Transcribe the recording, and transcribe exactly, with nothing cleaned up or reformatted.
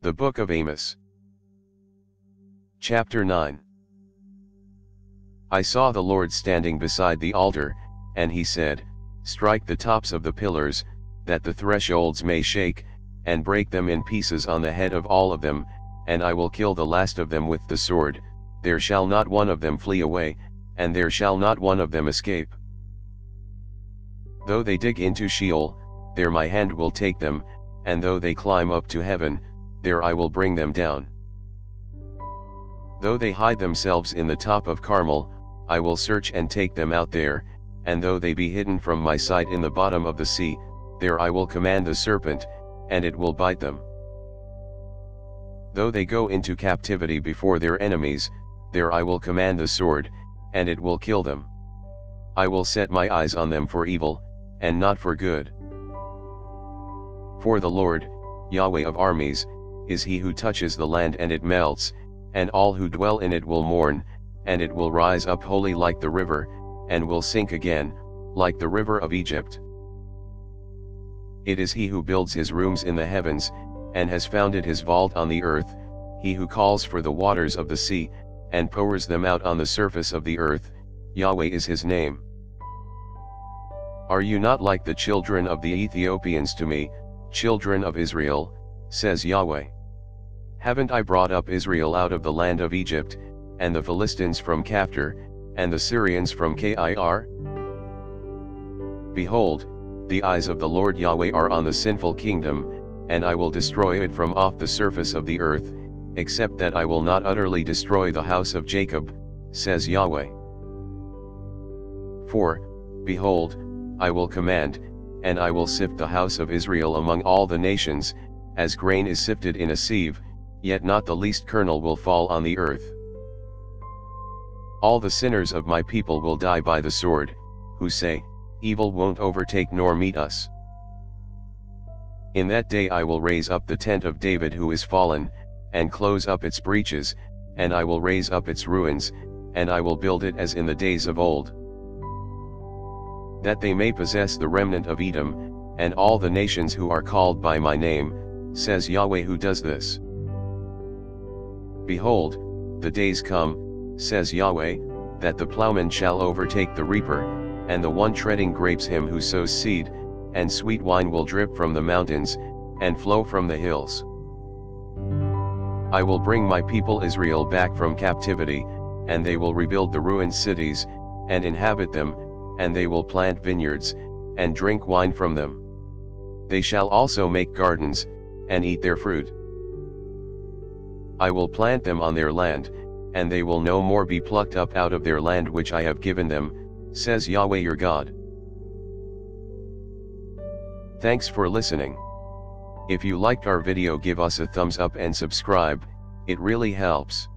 The Book of Amos. Chapter nine. I saw the Lord standing beside the altar, and he said, "Strike the tops of the pillars, that the thresholds may shake, and break them in pieces on the head of all of them, and I will kill the last of them with the sword. There shall not one of them flee away, and there shall not one of them escape. Though they dig into Sheol, there my hand will take them, and though they climb up to heaven, there I will bring them down. Though they hide themselves in the top of Carmel, I will search and take them out there, and though they be hidden from my sight in the bottom of the sea, there I will command the serpent, and it will bite them. Though they go into captivity before their enemies, there I will command the sword, and it will kill them. I will set my eyes on them for evil, and not for good. For the Lord, Yahweh of armies, is he who touches the land and it melts, and all who dwell in it will mourn, and it will rise up holy like the river, and will sink again, like the river of Egypt. It is he who builds his rooms in the heavens, and has founded his vault on the earth, he who calls for the waters of the sea, and pours them out on the surface of the earth. Yahweh is his name. Are you not like the children of the Ethiopians to me, children of Israel, says Yahweh? Haven't I brought up Israel out of the land of Egypt, and the Philistines from Caphtor, and the Syrians from Kir? Behold, the eyes of the Lord Yahweh are on the sinful kingdom, and I will destroy it from off the surface of the earth, except that I will not utterly destroy the house of Jacob, says Yahweh. For, behold, I will command, and I will sift the house of Israel among all the nations, as grain is sifted in a sieve, yet not the least kernel will fall on the earth. All the sinners of my people will die by the sword, who say, 'Evil won't overtake nor meet us.' In that day I will raise up the tent of David who is fallen, and close up its breaches, and I will raise up its ruins, and I will build it as in the days of old, that they may possess the remnant of Edom, and all the nations who are called by my name, says Yahweh who does this. Behold, the days come, says Yahweh, that the plowman shall overtake the reaper, and the one treading grapes him who sows seed, and sweet wine will drip from the mountains, and flow from the hills. I will bring my people Israel back from captivity, and they will rebuild the ruined cities, and inhabit them, and they will plant vineyards, and drink wine from them. They shall also make gardens, and eat their fruit. I will plant them on their land, and they will no more be plucked up out of their land which I have given them, says Yahweh your God." Thanks for listening. If you liked our video, give us a thumbs up and subscribe, it really helps.